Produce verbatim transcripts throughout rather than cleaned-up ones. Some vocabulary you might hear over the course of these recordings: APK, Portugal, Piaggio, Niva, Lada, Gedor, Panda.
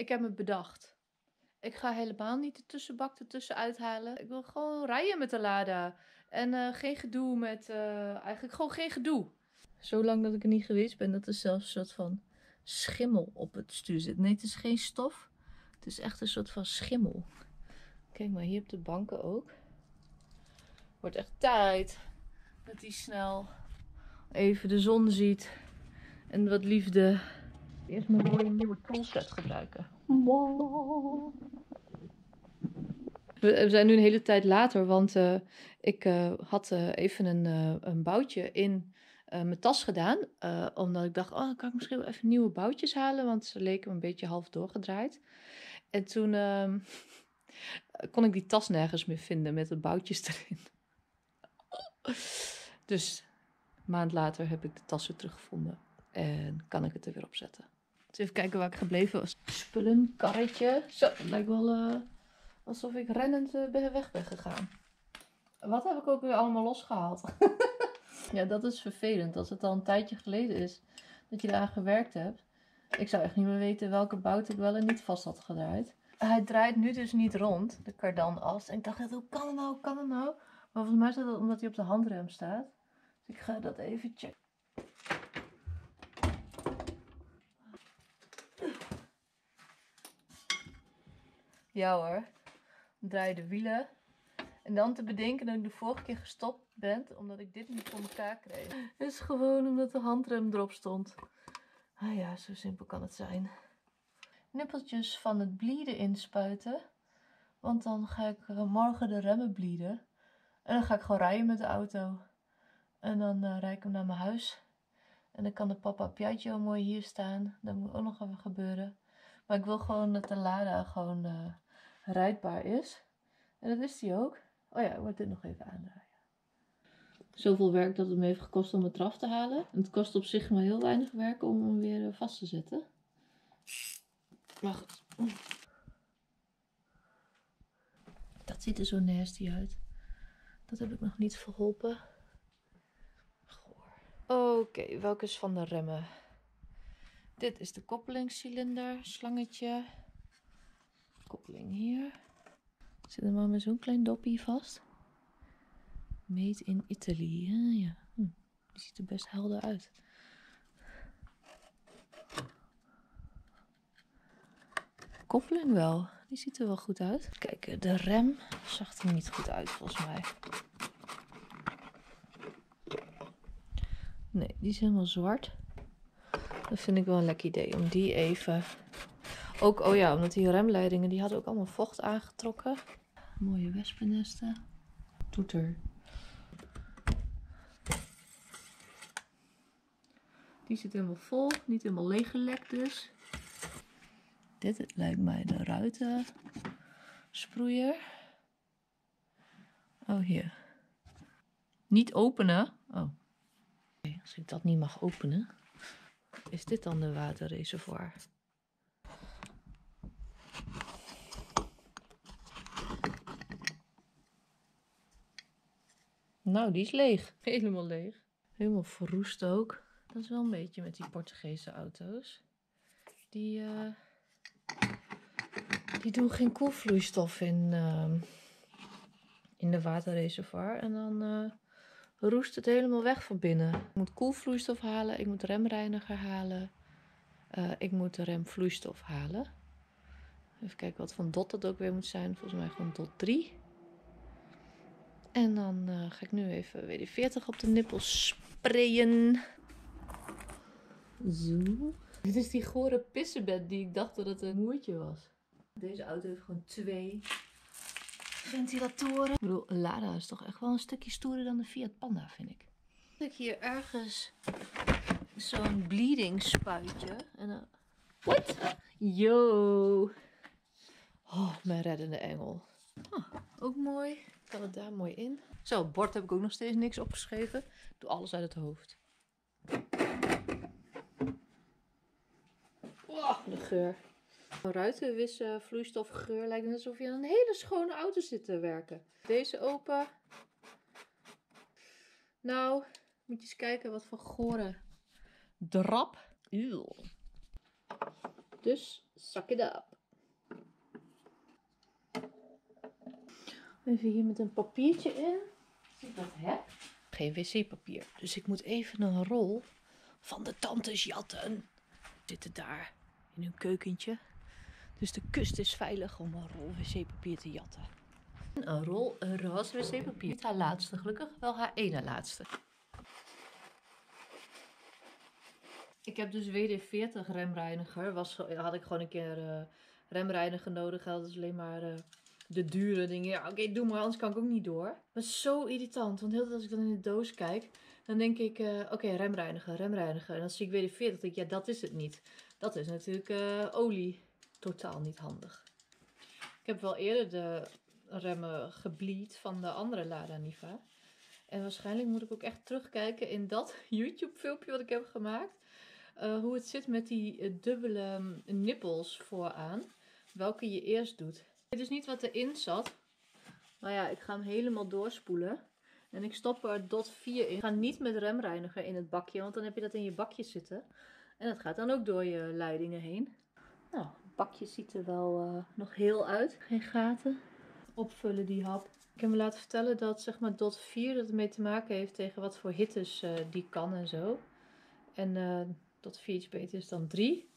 Ik heb me bedacht. Ik ga helemaal niet de tussenbak ertussen uithalen. Ik wil gewoon rijden met de Lada. En uh, geen gedoe met... Uh, eigenlijk gewoon geen gedoe. Zolang dat ik er niet geweest ben, dat er zelfs een soort van schimmel op het stuur zit. Nee, het is geen stof. Het is echt een soort van schimmel. Kijk maar, hier op de banken ook. Wordt echt tijd dat hij snel even de zon ziet. En wat liefde. Eerst maar mooi een nieuwe toolset gebruiken. Wow. We zijn nu een hele tijd later, want uh, ik uh, had uh, even een, uh, een boutje in uh, mijn tas gedaan. Uh, omdat ik dacht, oh, dan kan ik misschien wel even nieuwe boutjes halen, want ze leken me een beetje half doorgedraaid. En toen uh, kon ik die tas nergens meer vinden met de boutjes erin. Dus een maand later heb ik de tas weer teruggevonden en kan ik het er weer op zetten. Dus even kijken waar ik gebleven was. Spullen, karretje. Zo, het lijkt wel uh, alsof ik rennend uh, ben weg ben gegaan. Wat heb ik ook weer allemaal losgehaald? Ja, dat is vervelend. Als het al een tijdje geleden is dat je daaraan gewerkt hebt. Ik zou echt niet meer weten welke bout ik wel en niet vast had gedraaid. Hij draait nu dus niet rond, de kardanast. En ik dacht, hoe kan het nou, hoe kan het nou? Maar volgens mij is dat omdat hij op de handrem staat. Dus ik ga dat even checken. Ja hoor, draai de wielen. En dan te bedenken dat ik de vorige keer gestopt ben, omdat ik dit niet voor elkaar kreeg. Het is gewoon omdat de handrem erop stond. Ah ja, zo simpel kan het zijn. Nippeltjes van het bleeden inspuiten. Want dan ga ik morgen de remmen bleeden. En dan ga ik gewoon rijden met de auto. En dan uh, rijd ik hem naar mijn huis. En dan kan de papa Piaggio mooi hier staan. Dat moet ook nog even gebeuren. Maar ik wil gewoon dat de Lada gewoon uh, rijdbaar is. En dat is die ook. Oh ja, ik moet dit nog even aandraaien. Zoveel werk dat het me heeft gekost om het eraf te halen. En het kost op zich maar heel weinig werk om hem weer uh, vast te zetten. Maar goed. Dat ziet er zo nasty uit. Dat heb ik nog niet verholpen. Oké, okay, welke is van de remmen? Dit is de koppelingscilinder, slangetje. Koppeling hier. Zit er maar met zo'n klein dopje vast. Made in Italy. Ja, ja. Hm. Die ziet er best helder uit. Koppeling wel. Die ziet er wel goed uit. Kijk, de rem zag er niet goed uit volgens mij. Nee, die is helemaal zwart. Dat vind ik wel een lekker idee. Om die even... Ook, oh ja, omdat die remleidingen, die hadden ook allemaal vocht aangetrokken. Mooie wespennesten. Toeter. Die zit helemaal vol. Niet helemaal leeggelekt dus. Dit lijkt mij de ruitensproeier. Oh, hier. Niet openen. Oh. Als ik dat niet mag openen, is dit dan de waterreservoir? Nou, die is leeg. Helemaal leeg. Helemaal verroest ook. Dat is wel een beetje met die Portugese auto's. Die, uh, die doen geen koelvloeistof in, uh, in de waterreservoir. En dan... Uh, roest het helemaal weg van binnen. Ik moet koelvloeistof halen, ik moet remreiniger halen. Uh, ik moet de remvloeistof halen. Even kijken wat van dot dat ook weer moet zijn. Volgens mij gewoon dot drie. En dan uh, ga ik nu even weer die veertig op de nippels sprayen. Zo. Dit is die gore pissebed die ik dacht dat het een moertje was. Deze auto heeft gewoon twee... ventilatoren. Ik bedoel, Lada is toch echt wel een stukje stoerder dan de Fiat Panda, vind ik. Ik hier ergens zo'n bleeding spuitje. En dan... What? Yo! Oh, mijn reddende engel. Oh, ook mooi. Ik kan het daar mooi in. Zo, bord heb ik ook nog steeds niks opgeschreven. Ik doe alles uit het hoofd. Oh, de geur. Ruitenwissen, vloeistofgeur, lijkt het alsof je aan een hele schone auto zit te werken. Deze open. Nou, moet je eens kijken wat voor gore drap. Uw. Dus Suck it up. Even hier met een papiertje in. Zie ik dat, hè? Geen wc-papier. Dus ik moet even een rol van de tantes jatten. Zitten daar in hun keukentje. Dus de kust is veilig om een rol wc-papier te jatten. Een rol een roze wc-papier. Niet haar laatste, gelukkig wel haar ene laatste. Ik heb dus W D veertig remreiniger. Was, had ik gewoon een keer uh, remreiniger nodig. Dat is alleen maar uh, de dure dingen. Ja, oké, okay, doe maar, anders kan ik ook niet door. Dat is zo irritant, want heel de tijd als ik dan in de doos kijk, dan denk ik, uh, oké, okay, remreiniger, remreiniger. En dan zie ik W D veertig, dan denk ik, ja, dat is het niet. Dat is natuurlijk uh, olie. Totaal niet handig. Ik heb wel eerder de remmen gebleed van de andere Lada Niva. En waarschijnlijk moet ik ook echt terugkijken in dat YouTube-filmpje wat ik heb gemaakt. Uh, hoe het zit met die dubbele nippels vooraan. Welke je eerst doet. Dit is niet wat erin zat. Maar ja, ik ga hem helemaal doorspoelen. En ik stop er dot vier in. Ik ga niet met remreiniger in het bakje. Want dan heb je dat in je bakje zitten. En dat gaat dan ook door je leidingen heen. Nou, het bakje ziet er wel uh, nog heel uit. Geen gaten. Opvullen die hap. Ik heb me laten vertellen dat zeg maar dot vier dat ermee te maken heeft tegen wat voor hittes uh, die kan en zo. En uh, dat vier iets beter is dan drie.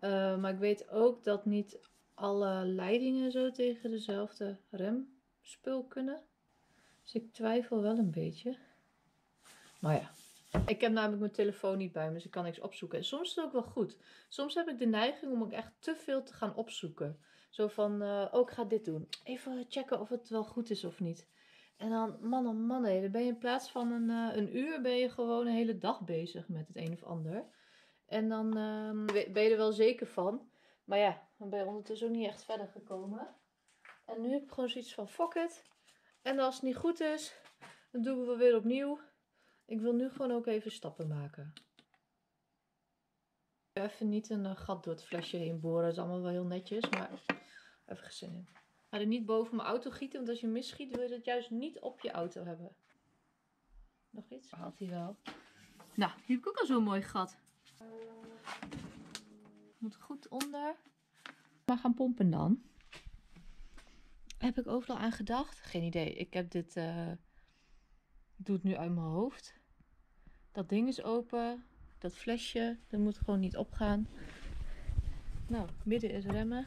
Uh, maar ik weet ook dat niet alle leidingen zo tegen dezelfde remspul kunnen. Dus ik twijfel wel een beetje. Maar ja. Ik heb namelijk mijn telefoon niet bij me, dus ik kan niks opzoeken. En soms is het ook wel goed. Soms heb ik de neiging om ook echt te veel te gaan opzoeken. Zo van, uh, oh, ik ga dit doen. Even checken of het wel goed is of niet. En dan, man oh man, hé, dan ben je in plaats van een, uh, een uur, ben je gewoon een hele dag bezig met het een of ander. En dan uh, ben je er wel zeker van. Maar ja, dan ben je ondertussen ook niet echt verder gekomen. En nu heb ik gewoon zoiets van, fuck it. En als het niet goed is, dan doen we het weer opnieuw. Ik wil nu gewoon ook even stappen maken. Even niet een gat door het flesje heen boren. Dat is allemaal wel heel netjes, maar even gezin in. Ga er niet boven mijn auto gieten, want als je misschiet wil je dat juist niet op je auto hebben. Nog iets? Had hij wel. Nou, hier heb ik ook al zo'n mooi gat. Moet goed onder. Maar gaan pompen dan. Heb ik overal aan gedacht? Geen idee. Ik heb dit... Uh... Ik doe het nu uit mijn hoofd. Dat ding is open. Dat flesje, dat moet gewoon niet opgaan. Nou, midden is remmen.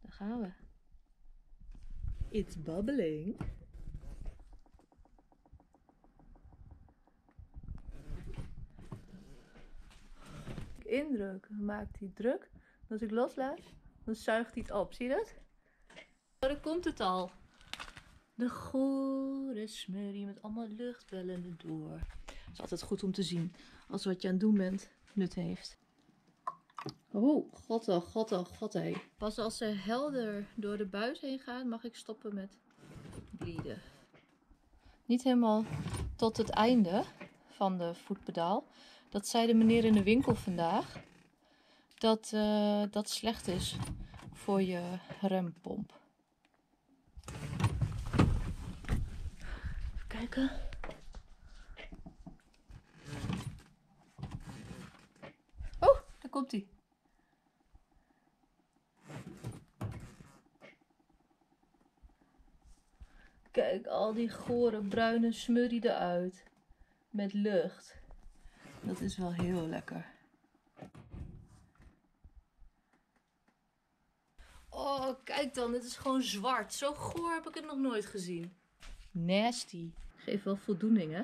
Daar gaan we. It's bubbling. Indruk maakt hij druk. Als ik loslaat, dan zuigt hij het op. Zie je dat? Oh, daar komt het al. De goede smurrie met allemaal luchtbellen erdoor. Het is altijd goed om te zien als wat je aan het doen bent nut heeft. Oh, god, oh, god, oh, god, hé. Pas als ze helder door de buis heen gaan, mag ik stoppen met bleeden. Niet helemaal tot het einde van de voetpedaal. Dat zei de meneer in de winkel vandaag. Dat uh, dat slecht is voor je rempomp. Kijken. Oh, daar komt hij. Kijk, al die gore bruine smurrie eruit. Met lucht. Dat is wel heel lekker. Oh, kijk dan. Dit is gewoon zwart. Zo goor heb ik het nog nooit gezien. Nasty. Geeft wel voldoening, hè?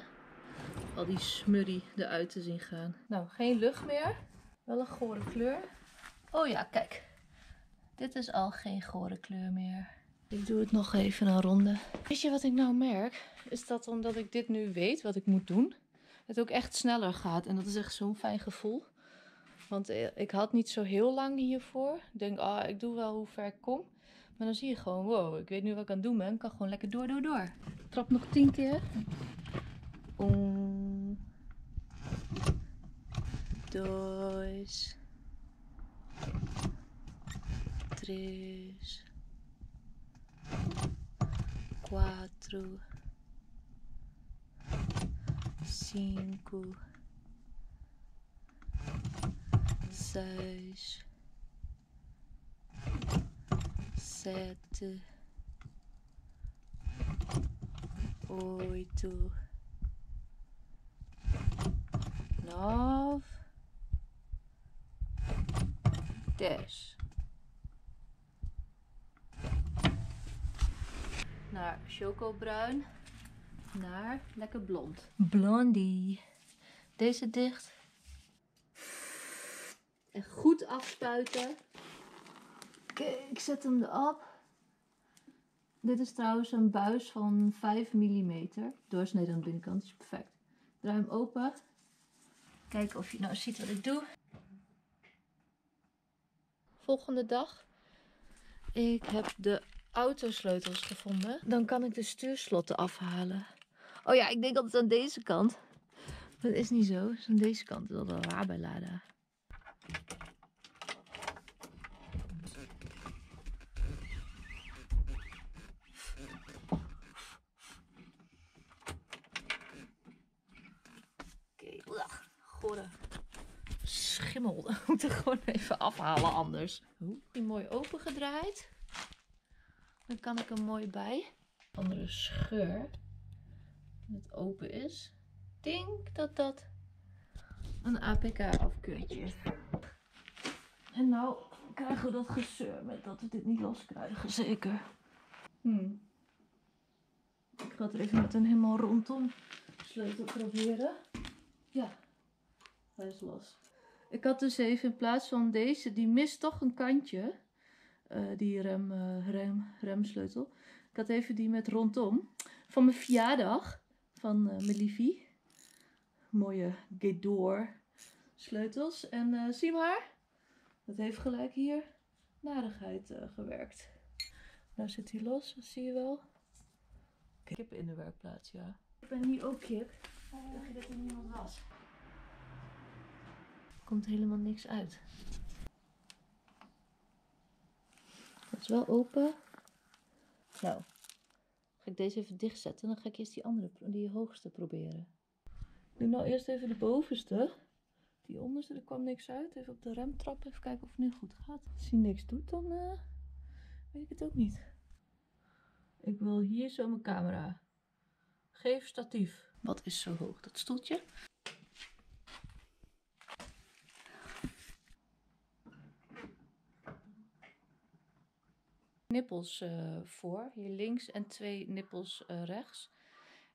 Al die smurrie eruit te zien gaan. Nou, geen lucht meer. Wel een gore kleur. Oh ja, kijk. Dit is al geen gore kleur meer. Ik doe het nog even een ronde. Weet je wat ik nou merk? Is dat omdat ik dit nu weet wat ik moet doen, het ook echt sneller gaat. En dat is echt zo'n fijn gevoel. Want ik had niet zo heel lang hiervoor. Ik denk, ah, oh, ik doe wel hoe ver ik kom. Maar dan zie je gewoon, wow, ik weet nu wat ik aan het doen ben. Ik kan gewoon lekker door, door, door. Ik trap nog tien keer. Om. Dois. Tres. Quatro. Cinco. zes, sete, oito, nove, dez. Naar chocobruin, naar lekker blond. Blondie. Deze dicht. En goed afspuiten. Kijk, ik zet hem erop. Dit is trouwens een buis van vijf millimeter. Doorsnede aan de binnenkant is perfect. Draai hem open. Kijken of je nou ziet wat ik doe. Volgende dag. Ik heb de autosleutels gevonden. Dan kan ik de stuurslotten afhalen. Oh ja, ik denk altijd aan deze kant. Dat is niet zo. Dus aan deze kant is dat wel raar bij Lada. Schimmel, dat moet ik gewoon even afhalen anders. Die mooi opengedraaid. Dan kan ik hem mooi bij. Andere scheur. Dat het open is. Ik denk dat dat een A P K afkeurtje is. En nou krijgen we dat gezeur met dat we dit niet los krijgen, zeker. Hm. Ik ga het er even met een helemaal rondom sleutel proberen. Ja. Hij is los. Ik had dus even in plaats van deze, die mist toch een kantje. Uh, die rem, uh, rem, remsleutel. Ik had even die met rondom. Van mijn verjaardag. Van uh, mijn liefie. Mooie Gedor sleutels. En uh, zie maar. Dat heeft gelijk hier narigheid uh, gewerkt. Nou zit hij los, dat zie je wel. Kip in de werkplaats, ja. Ik ben hier ook kip. Ik dacht dat er niemand was. Komt helemaal niks uit. Dat is wel open. Nou, ga ik deze even dichtzetten. Dan ga ik eerst die andere, die hoogste proberen. Ik doe nou eerst even de bovenste. Die onderste, er kwam niks uit. Even op de rem trappen, even kijken of het nu goed gaat. Als hij niks doet, dan uh, weet ik het ook niet. Ik wil hier zo mijn camera. Geef statief. Wat is zo hoog, dat stoeltje? Nippels uh, voor, hier links en twee nippels uh, rechts.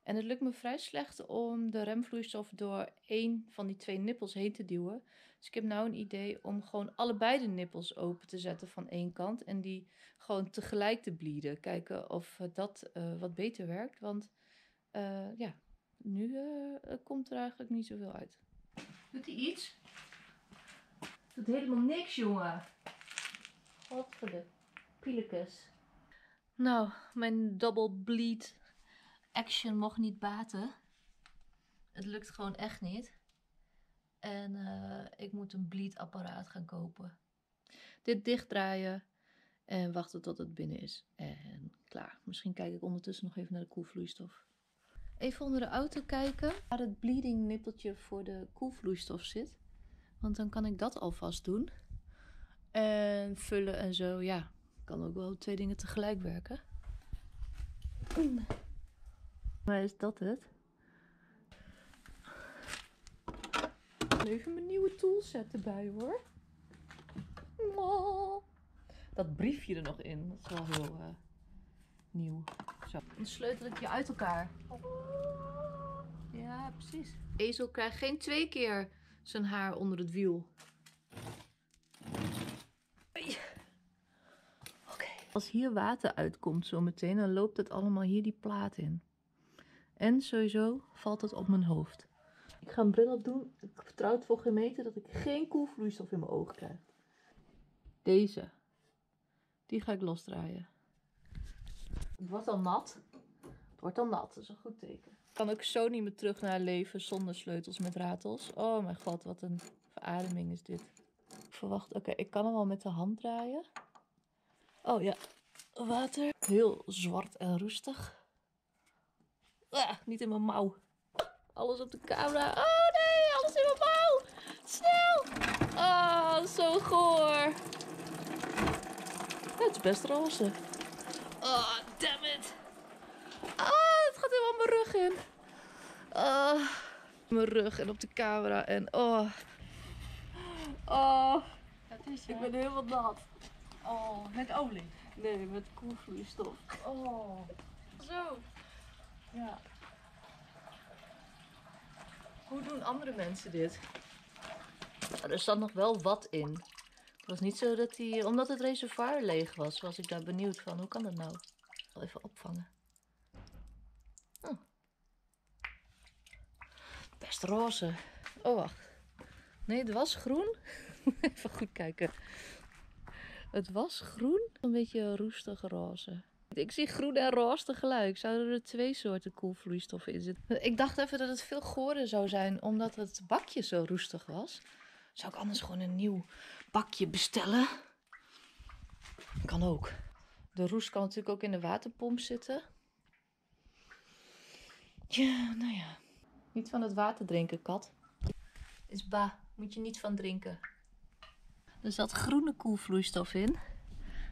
En het lukt me vrij slecht om de remvloeistof door één van die twee nippels heen te duwen. Dus ik heb nou een idee om gewoon allebei de nippels open te zetten van één kant. En die gewoon tegelijk te bleeden. Kijken of dat uh, wat beter werkt. Want uh, ja, nu uh, komt er eigenlijk niet zoveel uit. Doet hij iets? Doet helemaal niks, jongen. Godverdomme. Pielekus. Nou, mijn double bleed action mocht niet baten. Het lukt gewoon echt niet. En uh, ik moet een bleedapparaat gaan kopen. Dit dichtdraaien en wachten tot het binnen is. En klaar. Misschien kijk ik ondertussen nog even naar de koelvloeistof. Even onder de auto kijken waar het bleeding nippeltje voor de koelvloeistof zit. Want dan kan ik dat alvast doen. En vullen en zo, ja. Kan ook wel twee dingen tegelijk werken. Maar is dat het? Even mijn nieuwe toolset erbij hoor. Dat briefje er nog in. Dat is wel heel uh, nieuw. Zo. Dan sleutel ik je uit elkaar. Ja, precies. Ezel krijgt geen twee keer zijn haar onder het wiel. Als hier water uitkomt zometeen, dan loopt het allemaal hier die plaat in. En sowieso valt het op mijn hoofd. Ik ga een bril op doen. Ik vertrouw het voor geen meter dat ik geen koelvloeistof in mijn ogen krijg. Deze. Die ga ik losdraaien. Het wordt al nat. Het wordt al nat, dat is een goed teken. Ik kan ook zo niet meer terug naar leven zonder sleutels met ratels. Oh mijn god, wat een verademing is dit. Ik verwacht, oké, okay, ik kan hem al met de hand draaien. Oh ja, water. Heel zwart en roestig. Ah, niet in mijn mouw. Alles op de camera. Oh nee, alles in mijn mouw. Snel. Oh, zo goor. Het is best roze. Oh, damn it. Ah, oh, het gaat helemaal mijn rug in. Oh, mijn rug en op de camera en oh. Oh, het is, ja. Ik ben helemaal nat. Oh, met olie? Nee, met koelvloeistof. Oh. Zo. Ja. Hoe doen andere mensen dit? Er zat nog wel wat in. Het was niet zo dat hij... Omdat het reservoir leeg was, was ik daar benieuwd van. Hoe kan dat nou? Even opvangen. Oh. Best roze. Oh, wacht. Nee, het was groen. Even goed kijken. Het was groen. Een beetje roestig roze. Ik zie groen en roze tegelijk. Zouden er twee soorten koelvloeistoffen in zitten? Ik dacht even dat het veel goorder zou zijn, omdat het bakje zo roestig was. Zou ik anders gewoon een nieuw bakje bestellen? Kan ook. De roest kan natuurlijk ook in de waterpomp zitten. Ja, nou ja. Niet van het water drinken, kat. Is ba. Moet je niet van drinken. Er zat groene koelvloeistof in.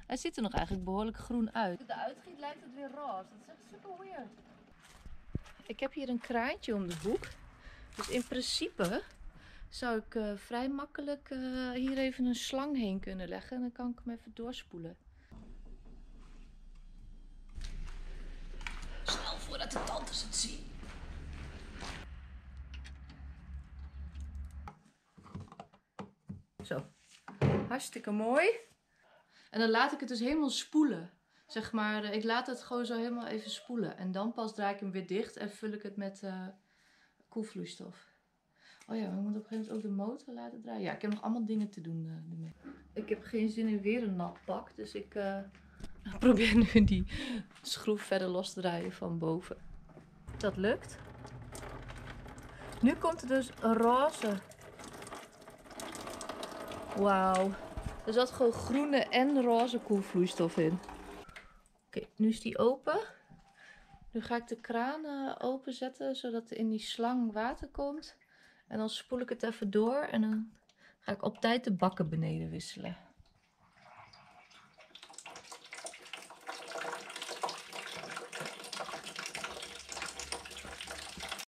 Hij ziet er nog eigenlijk behoorlijk groen uit. Als het eruit giet lijkt het weer roze. Dat is echt super weird. Ik heb hier een kraantje om de hoek. Dus in principe zou ik uh, vrij makkelijk uh, hier even een slang heen kunnen leggen. En dan kan ik hem even doorspoelen. Snel voordat de tantes het zien. Zo. Hartstikke mooi. En dan laat ik het dus helemaal spoelen. Zeg maar, ik laat het gewoon zo helemaal even spoelen. En dan pas draai ik hem weer dicht en vul ik het met uh, koelvloeistof. Oh ja, we moeten op een gegeven moment ook de motor laten draaien. Ja, ik heb nog allemaal dingen te doen. Uh, ik heb geen zin in weer een nat pak. Dus ik uh, probeer nu die schroef verder los te draaien van boven. Dat lukt. Nu komt er dus een roze. Wauw. Er zat gewoon groene en roze koelvloeistof in. Oké, okay, nu is die open. Nu ga ik de kraan openzetten, zodat er in die slang water komt. En dan spoel ik het even door en dan ga ik op tijd de bakken beneden wisselen.